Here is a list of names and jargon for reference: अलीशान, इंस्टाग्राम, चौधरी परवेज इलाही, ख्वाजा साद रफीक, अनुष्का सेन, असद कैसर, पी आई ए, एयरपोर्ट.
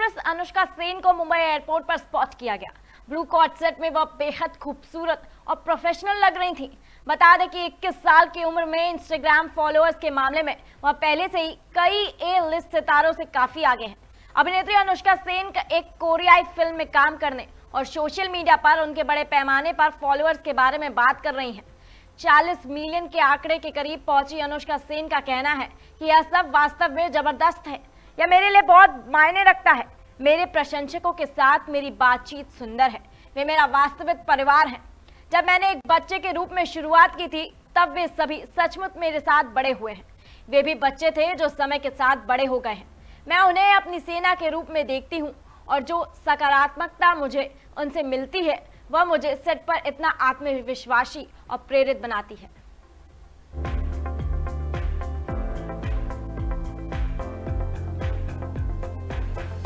Actress अनुष्का सेन को Mumbai एयरपोर्ट पर spot किया गया। ब्लू कॉट सेट में वह बेहद खूबसूरत और प्रोफेशनल लग रही थी। बता दें कि 21 साल की उम्र में इंस्टाग्राम फॉलोअर्स के मामले में वह पहले से ही कई ए लिस्ट सितारों से काफी आगे हैं। अभिनेत्री अनुष्का सेन का एक कोरियाई फिल्म में काम करने और सोशल मीडिया पर उनके बड़े पैमाने पर फॉलोअर्स के बारे में बात कर रही है। 40 मिलियन के आंकड़े के करीब पहुंची अनुष्का सेन का कहना है कि यह सब वास्तव में जबरदस्त है। यह मेरे लिए बहुत मायने रखता है। मेरे प्रशंसकों के साथ मेरी बातचीत सुंदर है। वे मेरा वास्तविक परिवार है। जब मैंने एक बच्चे के रूप में शुरुआत की थी, तब वे सभी सचमुच मेरे साथ बड़े हुए हैं। वे भी बच्चे थे जो समय के साथ बड़े हो गए हैं। मैं उन्हें अपनी सेना के रूप में देखती हूँ और जो सकारात्मकता मुझे उनसे मिलती है वह मुझे सेट पर इतना आत्मविश्वासी और प्रेरित बनाती है।